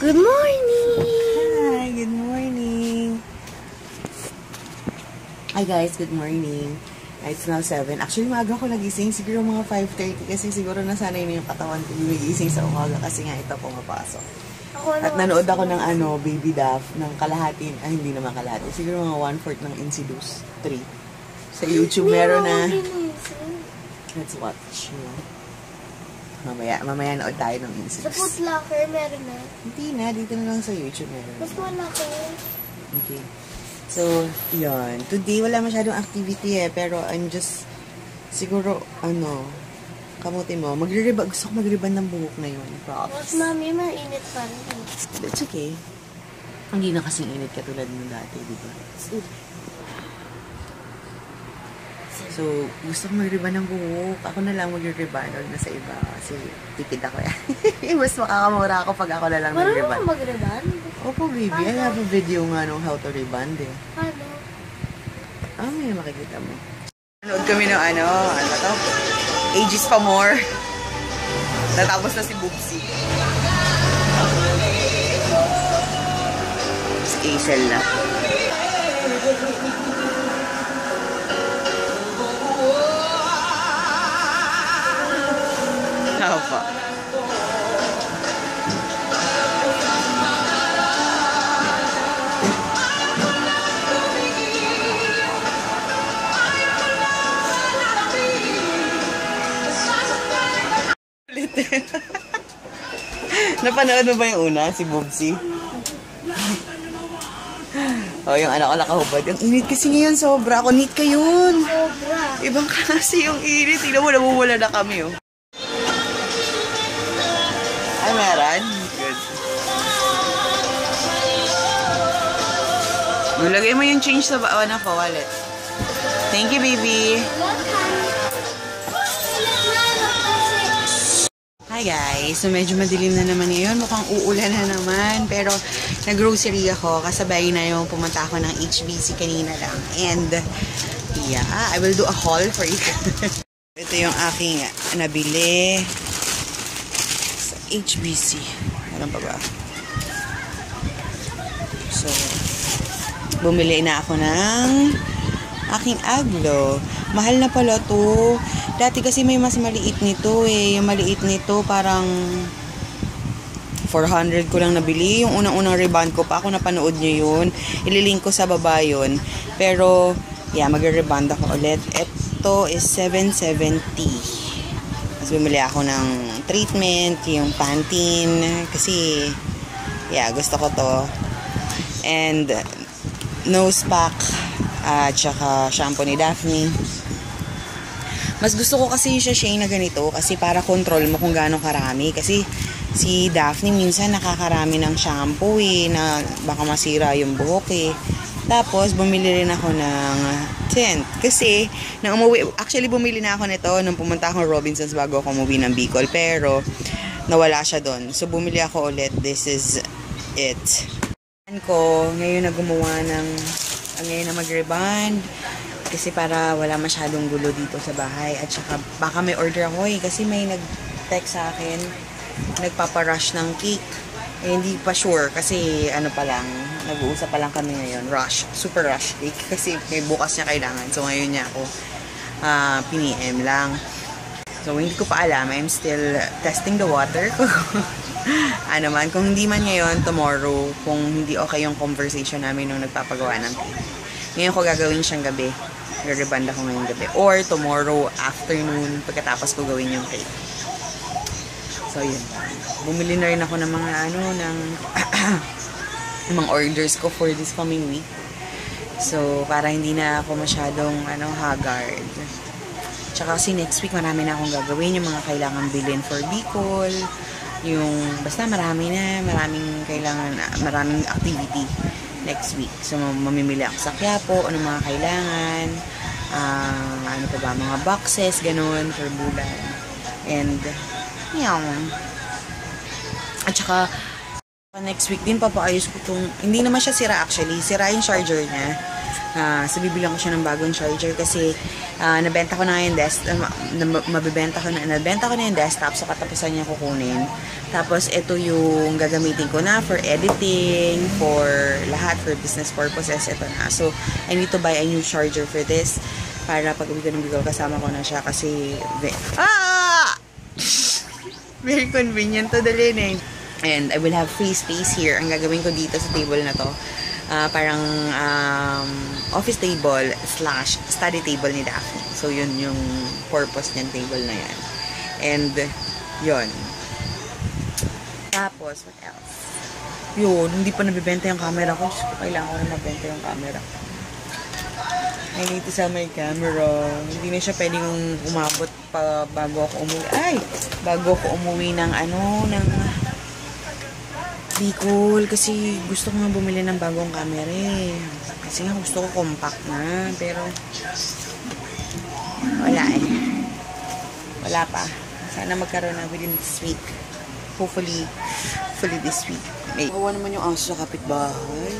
Good morning! Hi! Good morning! Hi guys! Good morning! It's now 7. Actually, maaga ko nagising. Siguro mga 5:30 kasi siguro nasanay na yung katawan ko gumigising sa umaga kasi nga ito pumapasok. At nanood ako ng Baby Daff, ng kalahatin. Ay, hindi naman kalahati. Siguro mga 1/4 ng Insidious 3. Sa YouTube, meron na. Let's watch. Mamaya naod tayo ng Insidious. Sa Footlocker, meron na? Hindi na. Dito na lang sa YouTube meron. Mas wala ko. Okay. So, yun. Today, wala masyadong activity Pero, I'm just, siguro, kamuti mo. Magre-riba. Gusto ko magre-riban ng buhok na yun. Props. Mami, mainit pa rin. That's okay. Hindi na kasing init katulad nung dati, di ba? So, gusto ko magre-riban ng buhok. Ako na lang magre-riban. Huwag na sa iba. Kasi, tipid ako yan. Mas makakamura ako pag ako na lang magre-riban. Parang magre-riban? Opo, baby. Paano? I have a video nga nung how to re-band eh. Paano? May makikita mo. Nanood kami ng Ages pa more. Natapos na si Boopsy. Si Hazel na. Hapa. Napanood mo ba yung una? Si Boopsy? Yung anak ko nakahubad. Ang init kasi ngayon sobra. Ako neat ka yun. Sobra. Ibang kasi yung init. Tignan mo, namumula na kami Ay, meron? Good. Nalagay mo yung change sa wallet. Thank you, baby. Hi guys! So medyo madilim na naman ngayon. Mukhang uulan na naman. Pero nag-grocery ako. Kasabay na yung pumunta ako ng HBC kanina lang. And yeah, I will do a haul for you. Ito yung aking nabili sa HBC. Alam pa ba? So, bumili na ako ng aking aglo. Mahal na pala to. Dati kasi may mas maliit nito Yung maliit nito parang 400 ko lang nabili. Yung unang-unang reband ko pa. Ako napanood nyo yun. Ililink ko sa baba yun. Pero, yeah, mag-reband ako ulit. Ito is 770. Mas bumili ako ng treatment, yung Pantene. Kasi, yeah, gusto ko to. And, nose pack. At saka shampoo ni Daphne. Mas gusto ko kasi yung sachet na ganito kasi para control mo kung gaano karami. Kasi si Daphne minsan nakakarami ng shampoo na baka masira yung buhok Tapos bumili rin ako ng tint. Kasi nang umuwi, actually bumili na ako nito nung pumunta akong Robinsons bago ako umuwi ng Bicol. Pero nawala siya doon. So bumili ako ulit. This is it. Ko, ngayon na gumawa ng ngayon na mag-reband. Kasi para wala masyadong gulo dito sa bahay. At saka baka may order ako Kasi may nag-text sa akin. Nagpaparush ng cake. Hindi pa sure. Kasi pa lang. Nag-uusap pa lang kami ngayon. Rush. Super rush cake. Kasi may bukas niya kailangan. So ngayon niya ako piniem lang. So hindi ko pa alam. I'm still testing the water ko. Man. Kung hindi man ngayon, tomorrow. Kung hindi okay yung conversation namin nung nagpapagawa ng cake. Ngayon ko gagawin siyang gabi. Re-reband ako ngayong gabi. Or tomorrow afternoon pagkatapos ko gawin yung cake. So, yun. Bumili na rin ako ng mga mga orders ko for this coming week. So, para hindi na ako masyadong haggard. Tsaka kasi next week marami na akong gagawin. Yung mga kailangan bilhin for Bicol. Yung, basta marami na. Maraming kailangan, maraming activity next week. So, mamimili ako sa Quiapo, anong mga kailangan, mga boxes, ganun, per bulan. And, at saka, next week din, papaayos ko itong, hindi naman siya sira actually, sira yung charger niya. So, bibilang ko siya ng bagong charger kasi nabenta ko na yung desktop. Nabenta ko na yung desktop. So, katapusan niya kukunin. Tapos, ito yung gagamitin ko na for editing, for lahat, for business purposes. Ito na. So, I need to buy a new charger for this. Para pag-ibigaw kasama ko na siya kasi... Very convenient to dalhin eh. And I will have free space here. Ang gagawin ko dito sa table na to. Parang office table slash study table ni Daphne. So, yun yung purpose niyang table na yan. And, yun. Tapos, what else? Yun, hindi pa nabibenta yung camera ko. Kailangan ko na mabenta yung camera. I need to sell my camera. Hindi na siya pwedeng umabot pa bago ako umuwi. Ay! Bago ako umuwi ng ano, ng... Bicol, kasi gusto ko nga bumili ng bagong camera eh. Kasi nga gusto ko compact na, pero wala eh. Wala pa. Sana magkaroon na within this week. Hopefully this week. Kawawa naman yung aso sa kapitbahay.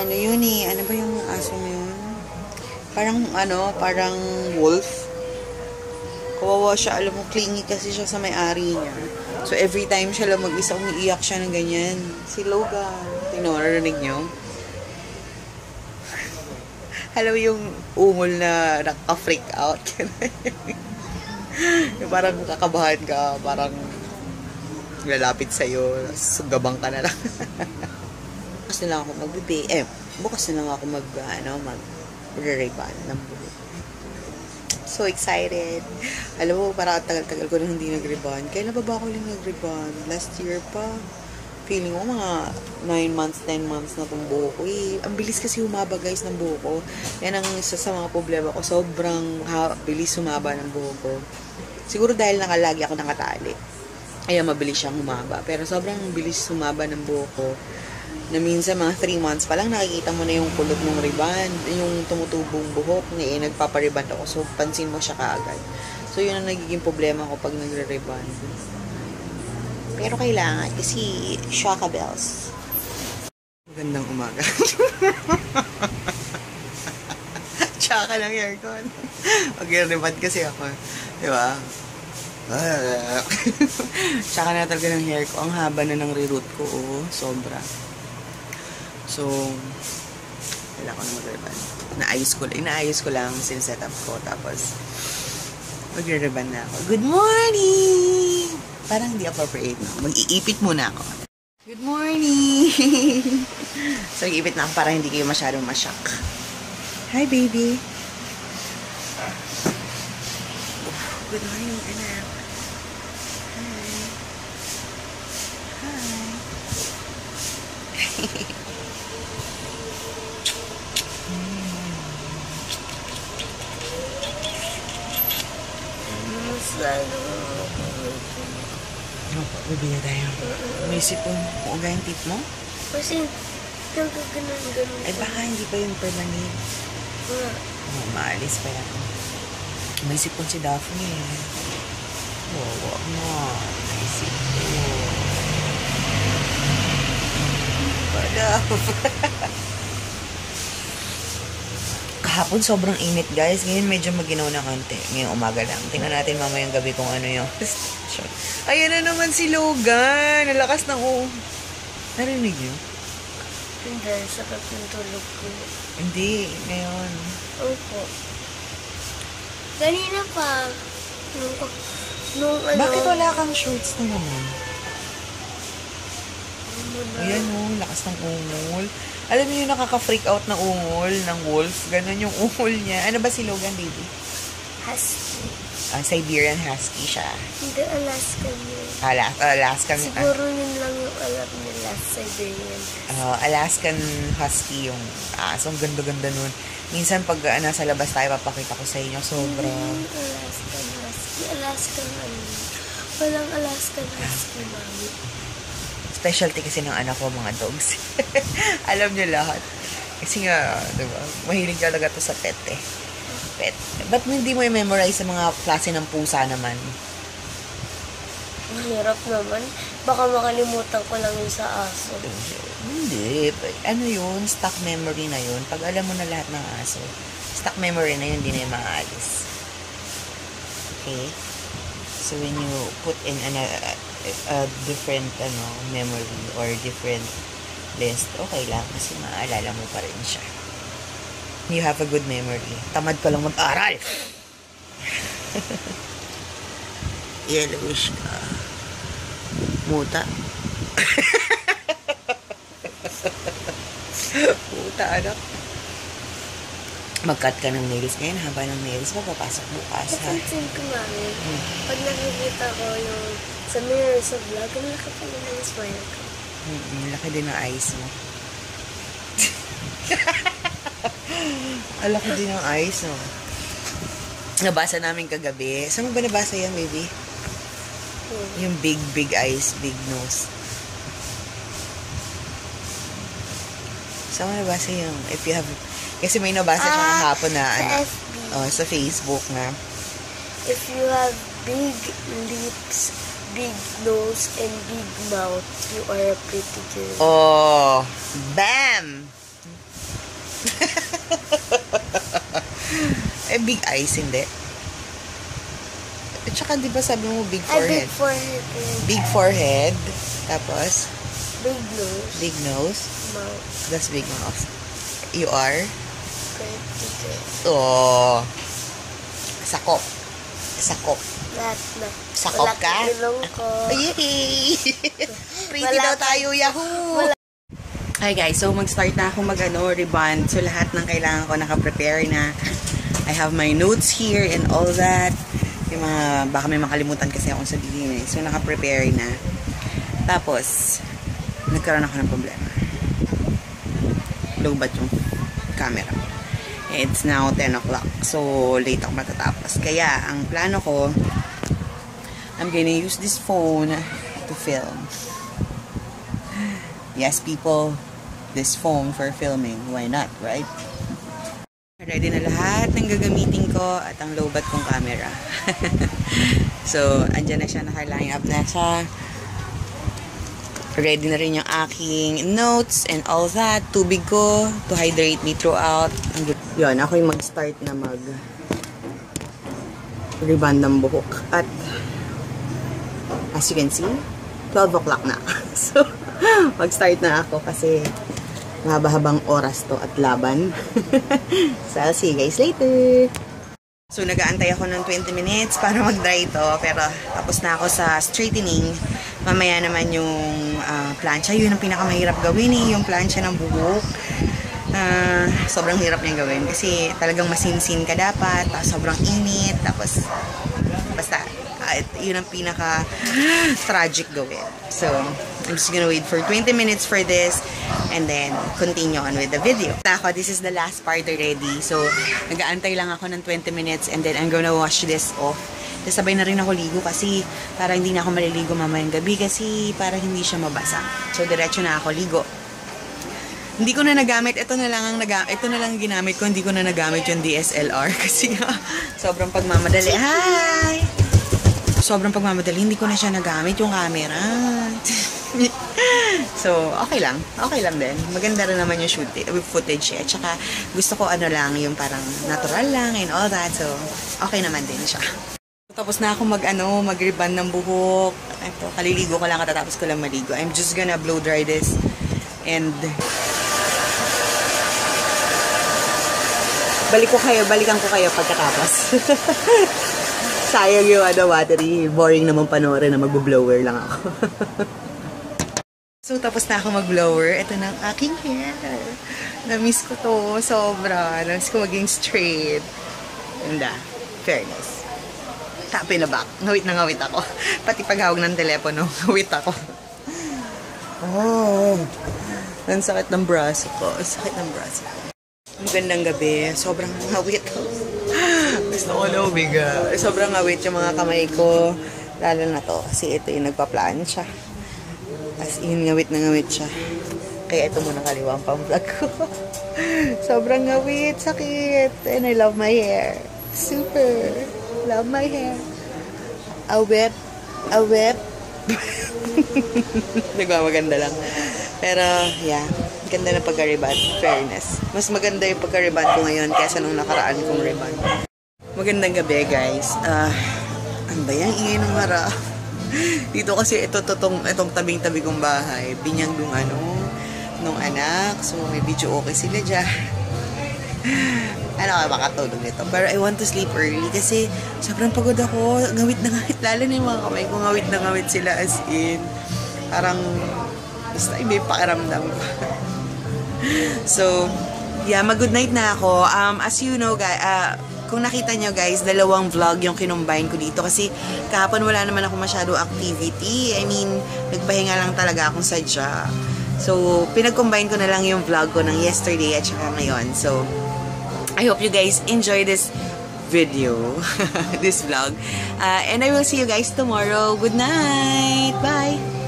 Ano yun eh? Ano ba yung aso na yun? Parang ano, parang wolf. Kawawa siya, alam mo, clingy kasi siya sa may-ari niya. So, every time siya lang mag-isa, umiiyak siya ng ganyan. Si Logan. Tingnan, narinig niyo? Alam yung ungol na nakaka-freak out. Parang kakabahan ka, parang lalapit sa'yo, sugabang ka na lang. Bukas na lang ako bukas na lang ako mag-re-riban ng buhay. So excited. Alam mo, parang tagal-tagal ko na hindi nag-ribbon. Kailan ba ako lang nag-ribbon? Last year pa. Feeling ko mga 9 months, 10 months na itong buho ko. Eh, ang bilis kasi humaba guys ng buho ko. Yan ang isa sa mga problema ko. Sobrang bilis humaba ng buho ko. Siguro dahil nakalagi ako nakatali. Kaya mabilis siyang humaba. Pero sobrang bilis humaba ng buho ko. Na minsan mga 3 months pa lang nakikita mo na yung kulot ng ribbon, yung tumutubong buhok niya, nagpaparibbon ako. So, pansin mo siya kaagad. So, yun ang nagiging problema ko pag nagre-ribbon. Pero kailangan kasi shaka bells. Magandang umaga. Shaka ng aircon. Mag-ribbon kasi ako. Diba? Shaka na talaga ng hair ko. Ang haba na ng re-root ko. Oh, sobra. So, wala ko na mag-ribbon. Inaayos ko lang sin-set up ko. Tapos, mag-ribbon na ako. Good morning! Parang hindi appropriate na. Mag-iipit muna ako. Good morning! So, mag-iipit na ako para hindi kayo masyadong masyak. Hi, baby! Good morning, anak. Hi. Hi. Bibili tayo. Umisip mo, kung aga yung tip mo? Kasi, ganun. Ay, baka hindi pa yung permanent. Oh, maalis pa yan. Umisip mo si Daphne eh. Wawa mo. Umisip mo. Padaw. Kahapon sobrang init guys. Ngayon medyo maginaw na konti. Ngayong umaga lang. Tingnan natin mamayang gabi kung ano yung... Ayan na naman si Logan. Nalakas ng o... Narinig niyo? Hindi. Sakit ng tulog ko. Hindi. Ngayon. Opo. Ganina pa. Nung ano... Bakit wala kang shorts na naman? Ayan o. Lakas ng ungol. Alam niyo yung nakaka-freak out na ungol ng wolf? Ganon yung ungol niya. Ano ba si Logan, baby? Husky. Siberian Husky siya. Hindi, Alaskan yun. Alaskan. Siguro yun lang yung alam nila, Siberian. Alaskan Husky yung aso. Ang ganda-ganda nun. Minsan pag nasa labas tayo, papakita ko sa inyo. Sobra. Alaskan Husky. Alaskan mami. Walang Alaskan Husky, mami. Specialty kasi ng anak ko, mga dogs. Alam nyo lahat. Kasi nga, diba, mahilig talaga to sa pet eh. Pet. Ba't hindi mo i-memorize sa mga klase ng pusa naman? Mahirap naman. Baka makalimutan ko lang yun sa aso. Hindi. Ano yun? Stock memory na yun. Pag alam mo na lahat ng aso, stock memory na yun, hindi na yung maaalis. Okay? So, when you put in a different memory or different list, okay lang kasi maaalala mo pa rin siya. You have a good memory. Tamad ka lang mag-aral! Yellowish ka. Muta. Muta, anak. Mag-cut ka ng nails ngayon. Haba ng nails mo, papasok bukas, ha? Pansin ko, mami. Pag nakikita ko yung sa mirror sa vlog, ang laki pa ng smile ko. Laki din ang eyes mo. Ang laki din ang eyes mo. Nabasa namin kagabi. Saan mo ba nabasa yan, baby? Yung big eyes, big nose. Saan mo nabasa yung, if you have, kasi may nabasa siyang hapon na, sa Facebook na. If you have big lips, big nose, and big mouth, you are a pretty girl. Oh, bam! Big eyes, hindi. At saka, di ba sabi mo, big forehead? Big forehead. Big forehead. Tapos? Big nose. Big nose. Mouth. That's big mouth. You are? Pretty girl. Oh. Sakop. Sakop. Lahat na. Sakop wala ka? Wala ilong ko. Yay! Pretty daw tayo, yahoo! Wala. Hi guys, so mag-start na ako mag-rebond. So lahat ng kailangan ko naka-prepare na. I have my notes here and all that. Yung mga, baka may makalimutan kasi akong sabihin eh. So naka-prepare na. Tapos, nagkaroon ako ng problema. Lugbat yung camera. It's now 10 o'clock. So late ako matatapos. Kaya, ang plano ko, I'm gonna use this phone to film. Yes, people, this phone for filming. Why not, right? Ready na lahat ng gagamitin ko at ang lowbat kong camera. So, andyan na siya, naka-line up na siya. Ready na rin yung aking notes and all that. Tubig ko to hydrate me throughout. Yun, ako yung mag-start na mag-rebond ng buhok. At, as you can see, 12 o'clock na. So, mag-start na ako kasi mahaba-habang oras to at laban. So, I'll see you guys later. So, nag-aantay ako ng 20 minutes para mag-dry ito. Pero, tapos na ako sa straightening. Mamaya naman yung plancha. Yun ang pinakamahirap gawin eh, yung plancha ng buhok. Sobrang hirap niyang gawin. Kasi talagang masinsin ka dapat. Tapos, sobrang init. Tapos, basta, yun ang pinaka-tragic gawin. So, I'm just gonna wait for 20 minutes for this and then continue on with the video. Ako, this is the last part already. So, nag-aantay lang ako ng 20 minutes and then I'm gonna wash this off. Tapos sabay na rin ako ligo kasi para hindi na ako maliligo mamayang gabi kasi para hindi siya mabasa. So, diretso na ako ligo. Hindi ko na nagamit. Ito na lang ginamit ko. Hindi ko na nagamit yung DSLR kasi sobrang pagmamadali. Hi! Sobrang pagmamadali. Hindi ko na siya nagamit yung camera. So, okay lang. Okay lang din. Maganda rin naman yung footage eh. Tsaka, gusto ko yung parang natural lang and all that. So, okay naman din siya. Tapos na ako mag-rebond ng buhok. Ito, kaliligo ko lang. Katatapos ko lang maligo. I'm just gonna blow dry this. And, balikan ko kayo pagkatapos. Sayang yung battery. Boring naman panoorin na mag-blower lang ako. So, tapos na ako mag-blower. Ito na ang aking hair. Na-miss ko to. Sobra. Na-miss ko maging straight. Ganda. Fairness. Tapin na back. Ngawit na ngawit ako. Pati paghawag ng telepono, ngawit ako. Oh. Ang sakit ng braso ko. Sakit ng braso ko. Ang gandang gabi. Sobrang ngawit ako. Gusto ko na umiga. Sobrang ngawit yung mga kamay ko. Lalo na to. Kasi ito yung nagpa-plancha siya. As in, ngawit na ngawit siya. Kaya ito muna kaliwa ang pang-vlog ko. Sobrang ngawit, sakit. And I love my hair. Super. Love my hair. A whip. A whip. Nagmamaganda lang. Pero, yeah. Ganda na pagka-ribbon. Fairness. Mas maganda yung pagka-ribbon ko ngayon kaysa nung nakaraan kong ribbon. Magandang gabi, guys. Ano ba yan? Ingay ng mara. Dito kasi itong tabing-tabi kong bahay. Binyang nung ano, nung anak. So, may video okay sila dyan. Ano ka makatulog nito? Pero I want to sleep early kasi sobrang pagod ako. Ngawit na ngawit. Lalo na yung mga kamay ko. Ngawit na ngawit sila as in. Parang basta may pakiramdam. So, yeah, mag-good night na ako. As you know, guys, kung nakita nyo guys, dalawang vlog yung kinumbine ko dito kasi kahapon wala naman ako masyado activity. I mean, nagpahinga lang talaga akong sadya. So, pinag-combine ko na lang yung vlog ko ng yesterday at saka ngayon. So, I hope you guys enjoy this video, this vlog. And I will see you guys tomorrow. Good night! Bye!